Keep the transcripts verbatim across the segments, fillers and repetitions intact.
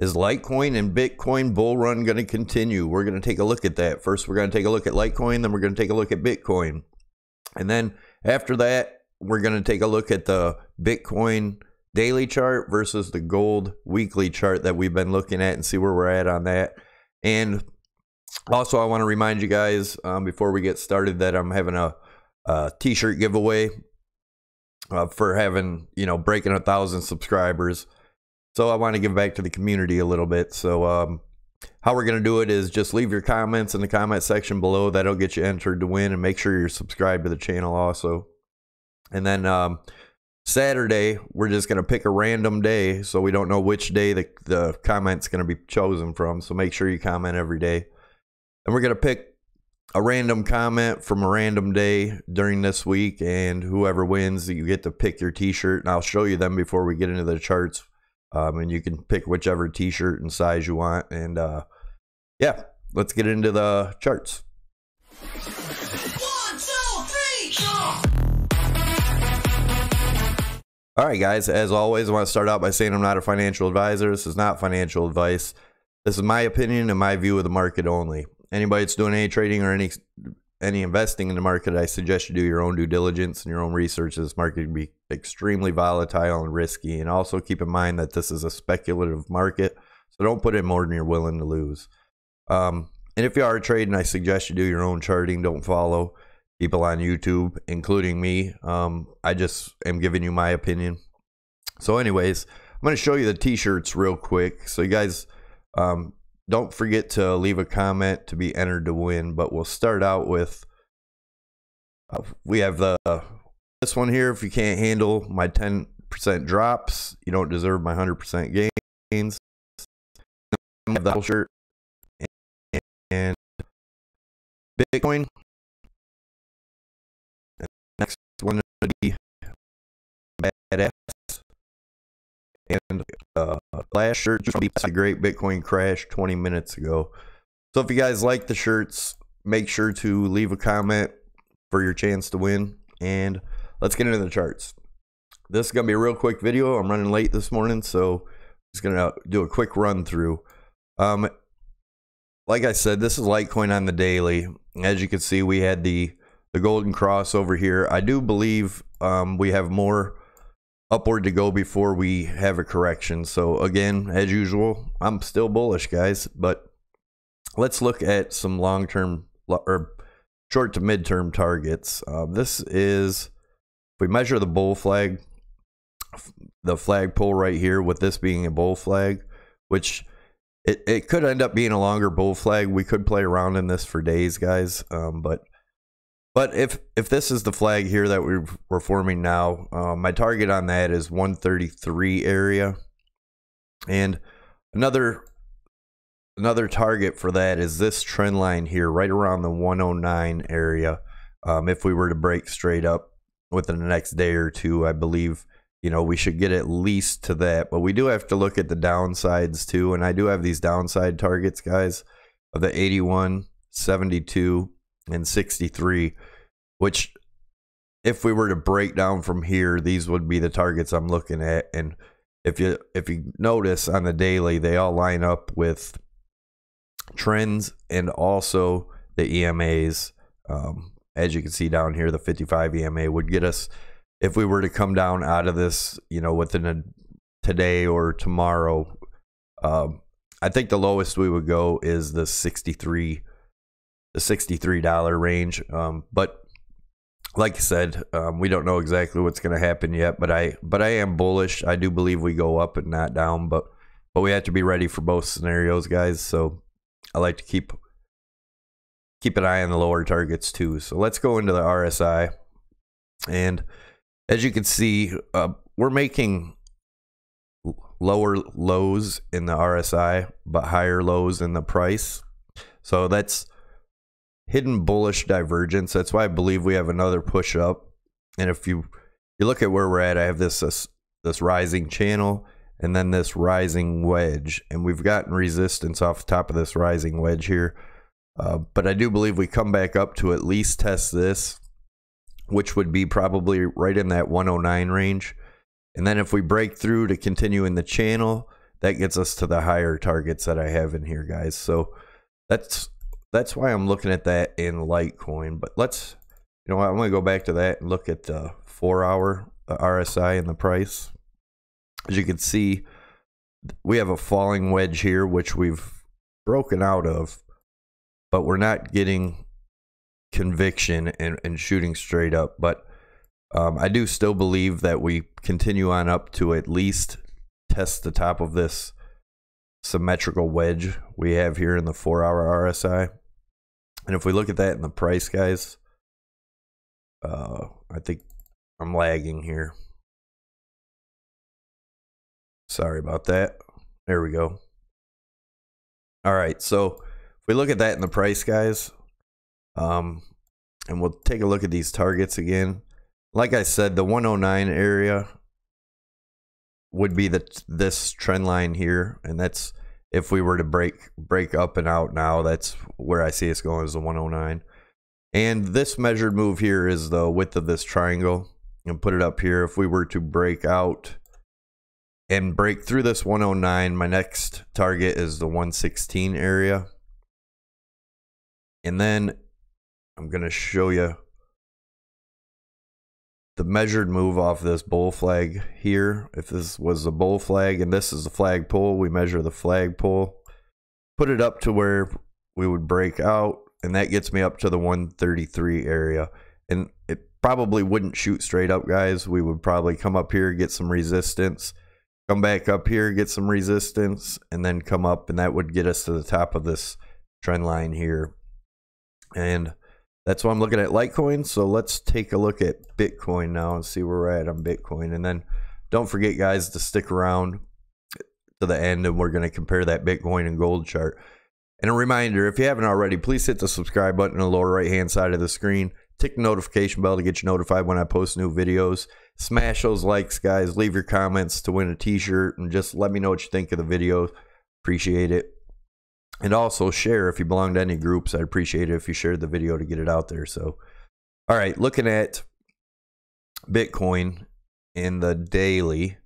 Is Litecoin and Bitcoin bull run going to continue? We're going to take a look at that. First, we're going to take a look at Litecoin, then we're going to take a look at Bitcoin. And then after that, we're going to take a look at the Bitcoin daily chart versus the gold weekly chart that we've been looking at and see where we're at on that. And also, I want to remind you guys um, before we get started that I'm having a, a t-shirt giveaway uh, for having, you know, breaking a thousand subscribers. So I want to give back to the community a little bit. So um, how we're going to do it is just leave your comments in the comment section below. That'll get you entered to win, and make sure you're subscribed to the channel also. And then um, Saturday, we're just going to pick a random day. So we don't know which day the, the comment's going to be chosen from. So make sure you comment every day. And we're going to pick a random comment from a random day during this week. And whoever wins, you get to pick your t-shirt. And I'll show you them before we get into the charts. Um, and you can pick whichever t-shirt and size you want. And uh, yeah, let's get into the charts. One, two, three, jump. All right, guys, as always, I want to start out by saying I'm not a financial advisor. This is not financial advice. This is my opinion and my view of the market only. Anybody that's doing any trading or any any investing in the market, I suggest you do your own due diligence and your own research. This market can be extremely volatile and risky. And also keep in mind that this is a speculative market, so don't put in more than you're willing to lose. Um, and if you are trading, I suggest you do your own charting. Don't follow people on YouTube, including me. Um, I just am giving you my opinion. So anyways, I'm going to show you the t-shirts real quick. So you guys... Um, don't forget to leave a comment to be entered to win, but we'll start out with, uh, we have the, uh, this one here. If you can't handle my ten percent drops, you don't deserve my one hundred percent gains. We have the whole shirt and, and Bitcoin. And next one is going to be badass. And uh, last shirt, a great Bitcoin crash twenty minutes ago. So if you guys like the shirts, make sure to leave a comment for your chance to win. And let's get into the charts. This is going to be a real quick video. I'm running late this morning, so I'm just going to do a quick run through. Um, like I said, this is Litecoin on the daily. As you can see, we had the, the golden cross over here. I do believe um, we have more upward to go before we have a correction. So again, as usual, I'm still bullish, guys, but let's look at some long-term or short to mid-term targets. Uh, this is, if we measure the bull flag, the flag pole right here, with this being a bull flag, which it, it could end up being a longer bull flag. We could play around in this for days, guys, um, but But if, if this is the flag here that we're, we're forming now, uh, my target on that is one thirty-three area. And another, another target for that is this trend line here, right around the one oh nine area. Um, if we were to break straight up within the next day or two, I believe, you know, we should get at least to that. But we do have to look at the downsides too. And I do have these downside targets, guys, of the eighty-one, seventy-two, and sixty-three, which if we were to break down from here, these would be the targets I'm looking at. And if you if you notice on the daily, they all line up with trends and also the E M As. Um, as you can see down here, the fifty-five E M A would get us, if we were to come down out of this, you know, within a today or tomorrow, um, I think the lowest we would go is the sixty-three. The sixty-three dollar range. Um, but like I said, um, we don't know exactly what's going to happen yet, but I, but I am bullish. I do believe we go up and not down, but, but we have to be ready for both scenarios, guys. So I like to keep, keep an eye on the lower targets too. So let's go into the R S I. And as you can see, uh, we're making lower lows in the R S I, but higher lows in the price. So that's hidden bullish divergence. That's why I believe we have another push up. And if you you look at where we're at, I have this, this this rising channel and then this rising wedge, and we've gotten resistance off the top of this rising wedge here. Uh, but I do believe we come back up to at least test this, which would be probably right in that one oh nine range. And then if we break through to continue in the channel, that gets us to the higher targets that I have in here, guys. So that's that's why I'm looking at that in Litecoin. But let's, you know what, I'm going to go back to that and look at the four hour, the R S I, and the price. As you can see, we have a falling wedge here, which we've broken out of, but we're not getting conviction and, and shooting straight up. But um, I do still believe that we continue on up to at least test the top of this symmetrical wedge we have here in the four hour R S I. And if we look at that in the price, guys, uh, I think I'm lagging here. Sorry about that. There we go. All right, so if we look at that in the price, guys, um, and we'll take a look at these targets again. Like I said, the one oh nine area would be the this trend line here, and that's if we were to break break up and out now. That's where I see us going, is the one oh nine. And this measured move here is the width of this triangle, and put it up here. If we were to break out and break through this one oh nine, my next target is the one sixteen area. And then I'm going to show you the measured move off this bull flag here. If this was the bull flag and this is the flag pole, we measure the flag pole, put it up to where we would break out, and that gets me up to the one thirty-three area. And it probably wouldn't shoot straight up, guys. We would probably come up here, get some resistance, come back up here, get some resistance, and then come up, and that would get us to the top of this trend line here. And that's why I'm looking at Litecoin. So let's take a look at Bitcoin now and see where we're at on Bitcoin. And then don't forget, guys, to stick around to the end, and we're going to compare that Bitcoin and gold chart. And a reminder, if you haven't already, please hit the subscribe button on the lower right hand side of the screen. Tick the notification bell to get you notified when I post new videos. Smash those likes, guys. Leave your comments to win a t-shirt, and just let me know what you think of the video. Appreciate it. And also share if you belong to any groups. I'd appreciate it if you shared the video to get it out there. So, all right, looking at Bitcoin in the daily.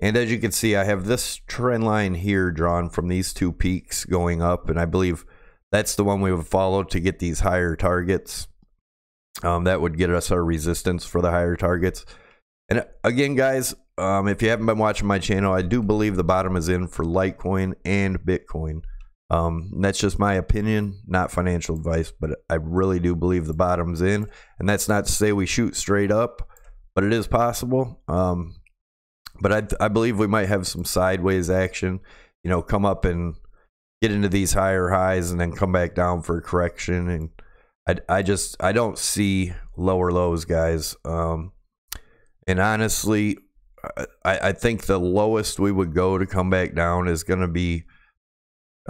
And as you can see, I have this trend line here drawn from these two peaks going up, and I believe that's the one we would follow to get these higher targets. Um, that would get us our resistance for the higher targets. And again, guys, um, if you haven't been watching my channel, I do believe the bottom is in for Litecoin and Bitcoin. Um, and that's just my opinion, not financial advice, but I really do believe the bottom's in. And that's not to say we shoot straight up, but it is possible. Um, but I, I believe we might have some sideways action, you know, come up and get into these higher highs and then come back down for a correction. And I, I just, I don't see lower lows, guys. Um, and honestly, I, I think the lowest we would go to come back down is going to be,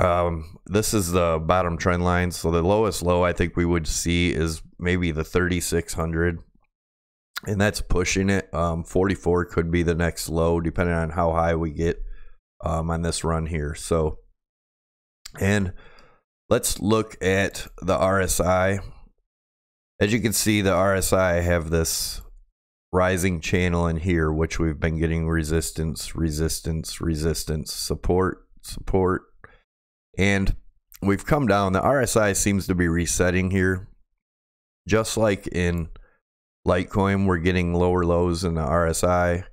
um, this is the bottom trend line. So the lowest low I think we would see is maybe the thirty-six hundred, and that's pushing it. Um, forty-four could be the next low, depending on how high we get, um, on this run here. So, and let's look at the R S I. As you can see, the R S I have this rising channel in here, which we've been getting resistance, resistance, resistance, support, support. And we've come down. The R S I seems to be resetting here. Just like in Litecoin, we're getting lower lows in the R S I,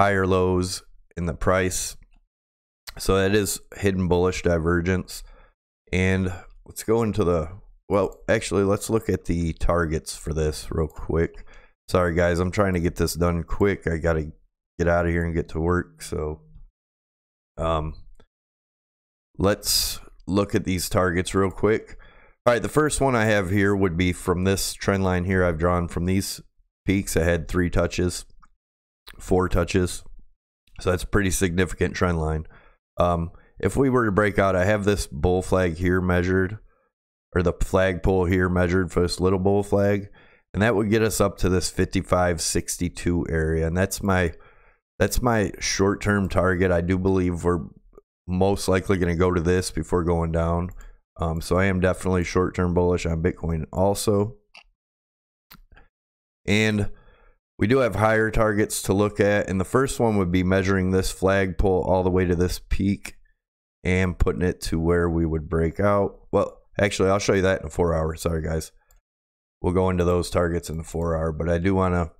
higher lows in the price. So that is hidden bullish divergence. And let's go into the, well, actually, let's look at the targets for this real quick. Sorry, guys, I'm trying to get this done quick. I got to get out of here and get to work. So um, let's look at these targets real quick. All right, the first one I have here would be from this trend line here I've drawn from these peaks. I had three touches, four touches. So that's a pretty significant trend line. Um, If we were to break out, I have this bull flag here measured, or the flag pole here measured for this little bull flag, and that would get us up to this fifty-five sixty-two area, and that's my that's my short-term target. I do believe we're most likely going to go to this before going down. Um, so I am definitely short-term bullish on Bitcoin also. And We do have higher targets to look at, and the first one would be measuring this flagpole all the way to this peak and putting it to where we would break out. Well, actually, I'll show you that in a four hour. Sorry, guys. We'll go into those targets in the four hour, but I do want to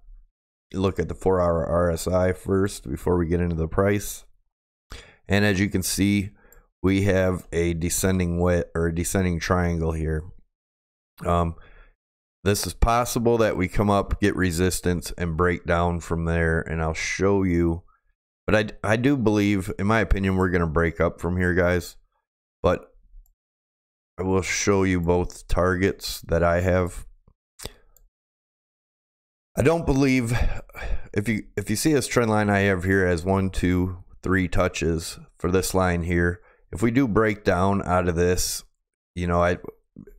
look at the four hour R S I first before we get into the price. And as you can see, we have a descending wedge or a descending triangle here. Um, this is possible that we come up, get resistance, and break down from there, and I'll show you. But I, I do believe, in my opinion, we're going to break up from here, guys. But I will show you both targets that I have. I don't believe, if you if you see this trend line I have here as one, two, three touches for this line here. If we do break down out of this, you know, I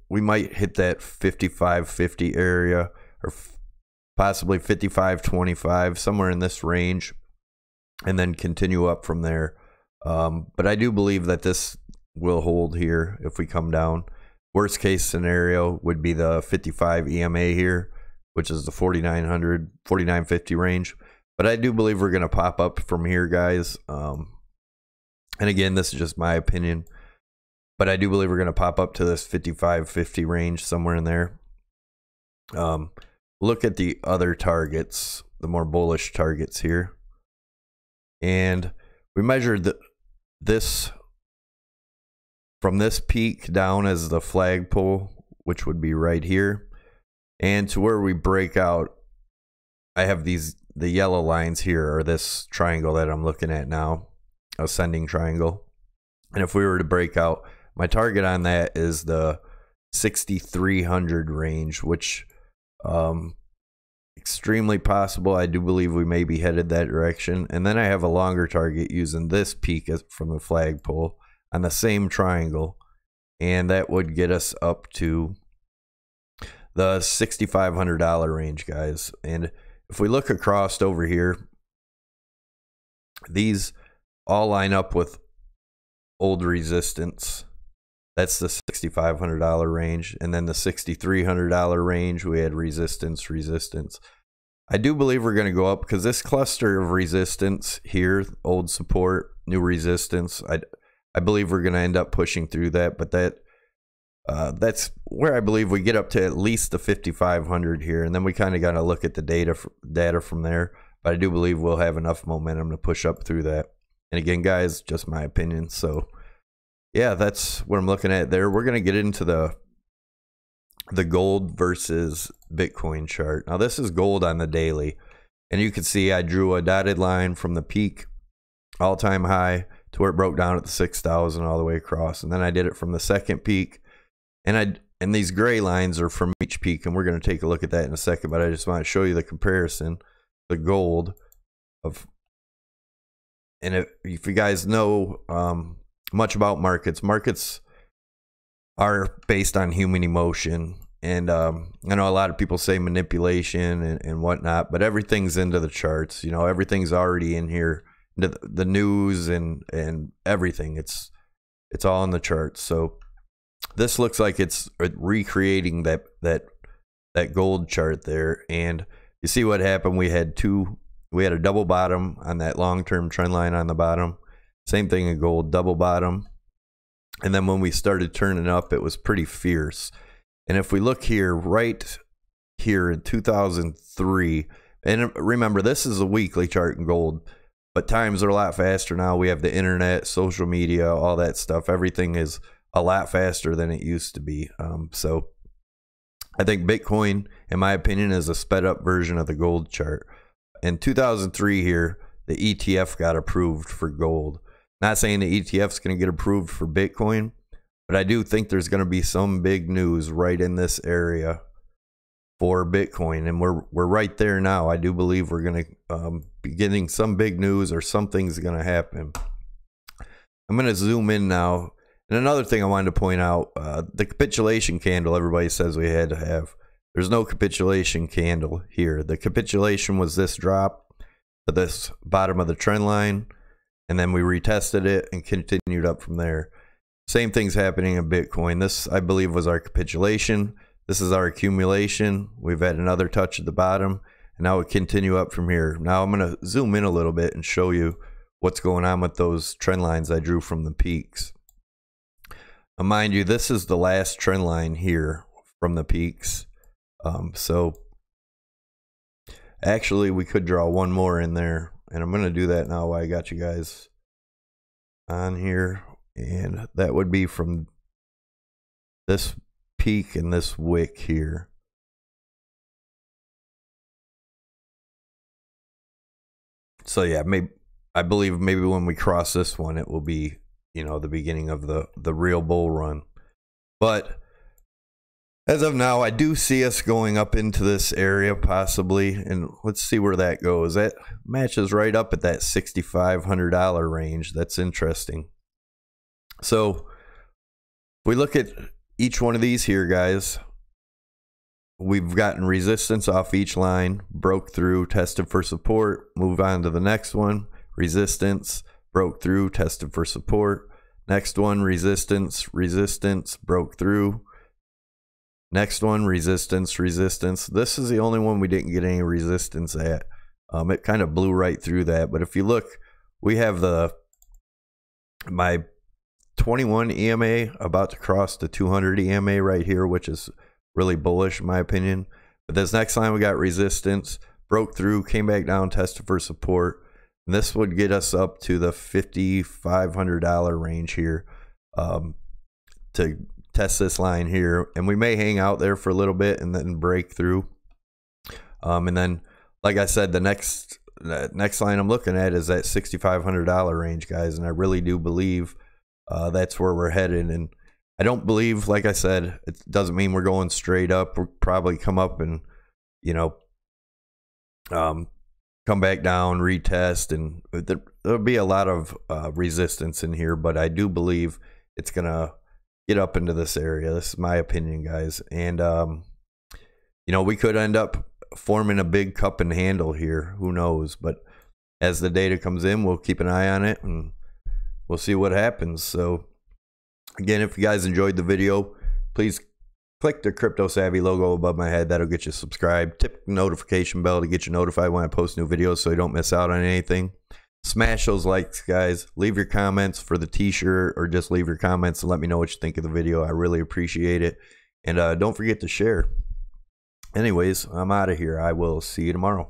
we might hit that fifty-five fifty area, or possibly fifty-five twenty-five, somewhere in this range, and then continue up from there. Um, but I do believe that this will hold here if we come down. Worst case scenario would be the fifty-five E M A here, which is the forty-nine hundred, forty-nine fifty range. But I do believe we're going to pop up from here, guys. Um, and again, this is just my opinion, but I do believe we're going to pop up to this fifty-five fifty range, somewhere in there. Um, look at the other targets, the more bullish targets here. And we measured the, this from this peak down as the flagpole, which would be right here, and to where we break out. I have these the yellow lines here, or this triangle that I'm looking at now, ascending triangle. And if we were to break out, my target on that is the sixty-three hundred range, which um, extremely possible. I do believe we may be headed that direction. And then I have a longer target using this peak from the flagpole on the same triangle, and that would get us up to the sixty-five hundred dollar range, guys. And if we look across over here, these all line up with old resistance. That's the sixty-five hundred dollar range, and then the sixty-three hundred dollar range we had resistance, resistance. I do believe we're going to go up because this cluster of resistance here, old support, new resistance, I I believe we're going to end up pushing through that. But that uh, that's where I believe we get up to at least the fifty-five hundred here, and then we kind of got to look at the data data from there. But I do believe we'll have enough momentum to push up through that. And again, guys, just my opinion. So yeah, that's what I'm looking at there. We're going to get into the the gold versus Bitcoin chart. Now, this is gold on the daily. And you can see I drew a dotted line from the peak all-time high to where it broke down at the six thousand all the way across. And then I did it from the second peak. And I and these gray lines are from each peak. And we're going to take a look at that in a second. But I just want to show you the comparison, the gold of. And if, if you guys know... Um, much about markets markets are based on human emotion, and um I know a lot of people say manipulation and, and whatnot, but everything's into the charts, you know, everything's already in here, the, the news and and everything, it's it's all in the charts. So this looks like it's recreating that that that gold chart there, and you see what happened. We had two we had a double bottom on that long-term trend line on the bottom. Same thing in gold, double bottom. And then when we started turning up, it was pretty fierce. And if we look here, right here in two thousand three, and remember, this is a weekly chart in gold, but times are a lot faster now. We have the internet, social media, all that stuff. Everything is a lot faster than it used to be. Um, so I think Bitcoin, in my opinion, is a sped up version of the gold chart. In two thousand three here, the E T F got approved for gold. Not saying the E T F's going to get approved for Bitcoin, but I do think there's going to be some big news right in this area for Bitcoin, and we're we're right there now. I do believe we're going to um, be getting some big news, or something's going to happen. I'm going to zoom in now, and another thing I wanted to point out: uh, the capitulation candle. Everybody says we had to have. There's no capitulation candle here. The capitulation was this drop to this bottom of the trend line. And then we retested it and continued up from there. Same thing's happening in Bitcoin. This, I believe, was our capitulation. This is our accumulation. We've had another touch at the bottom. and now we continue up from here. Now I'm going to zoom in a little bit and show you what's going on with those trend lines I drew from the peaks. Now, mind you, this is the last trend line here from the peaks. Um, so actually we could draw one more in there, and I'm going to do that now while I got you guys on here. And that would be from this peak and this wick here. So yeah, maybe, I believe maybe when we cross this one, it will be, you know, the beginning of the, the real bull run. But as of now, I do see us going up into this area possibly, and let's see where that goes. That matches right up at that sixty-five hundred dollar range. That's interesting. So we look at each one of these here, guys. We've gotten resistance off each line, broke through, tested for support, moved on to the next one, resistance, broke through, tested for support, next one, resistance, resistance, broke through, next one, resistance, resistance. This is the only one we didn't get any resistance at. Um, it kind of blew right through that, but if you look, we have the my twenty-one E M A about to cross the two hundred E M A right here, which is really bullish in my opinion. But this next line, we got resistance, broke through, came back down, tested for support, and this would get us up to the fifty-five hundred dollar range here um, to test this line here, and we may hang out there for a little bit and then break through. Um, and then, like I said, the next the next line I'm looking at is that sixty-five hundred dollar range, guys, and I really do believe Uh, that's where we're headed. And I don't believe, like I said, it doesn't mean we're going straight up. We'll probably come up and, you know, um, come back down, retest, and there, there'll be a lot of uh, resistance in here, but I do believe it's going to get up into this area. This is my opinion, guys. And, um, you know, we could end up forming a big cup and handle here. Who knows? But as the data comes in, we'll keep an eye on it, and we'll see what happens. So again, if you guys enjoyed the video, please click the Crypto Savvy logo above my head. That'll get you subscribed. Tip the notification bell to get you notified when I post new videos so you don't miss out on anything. Smash those likes, guys. Leave your comments for the t-shirt, or just leave your comments and let me know what you think of the video. I really appreciate it. And uh, don't forget to share. Anyways, I'm out of here. I will see you tomorrow.